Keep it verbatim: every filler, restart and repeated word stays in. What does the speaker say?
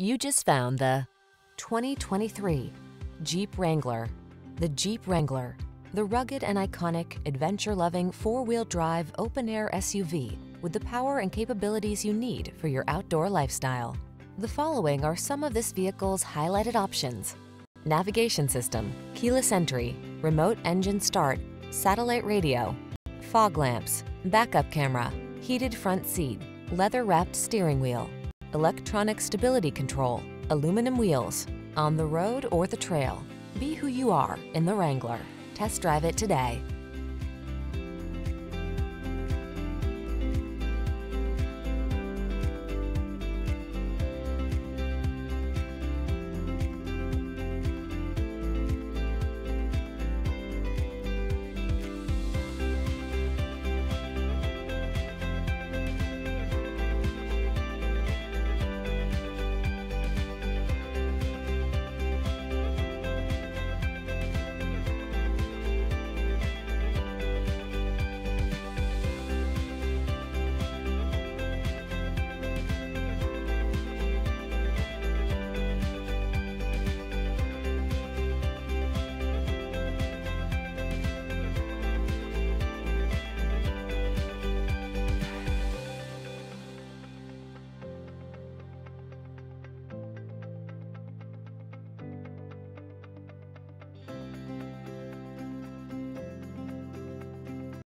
You just found the twenty twenty-three Jeep Wrangler. The Jeep Wrangler, the rugged and iconic, adventure-loving four-wheel drive open-air S U V with the power and capabilities you need for your outdoor lifestyle. The following are some of this vehicle's highlighted options: navigation system, keyless entry, remote engine start, satellite radio, fog lamps, backup camera, heated front seat, leather-wrapped steering wheel, electronic stability control, aluminum wheels. On the road or the trail, be who you are in the Wrangler. Test drive it today.